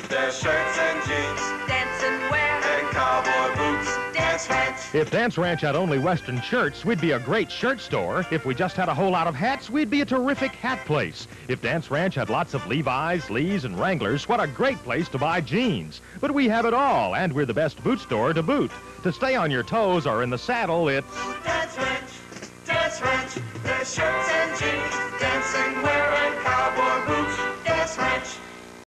Ranch. Their shirts and jeans, dancing wear, and cowboy boots. Dance Ranch. If Dance Ranch had only Western shirts, we'd be a great shirt store. If we just had a whole lot of hats, we'd be a terrific hat place. If Dance Ranch had lots of Levi's, Lees, and Wranglers, what a great place to buy jeans. But we have it all, and we're the best boot store to boot. To stay on your toes or in the saddle, it's Dance Ranch. Dance Ranch. Their shirts and jeans, dancing wear, and cowboy boots.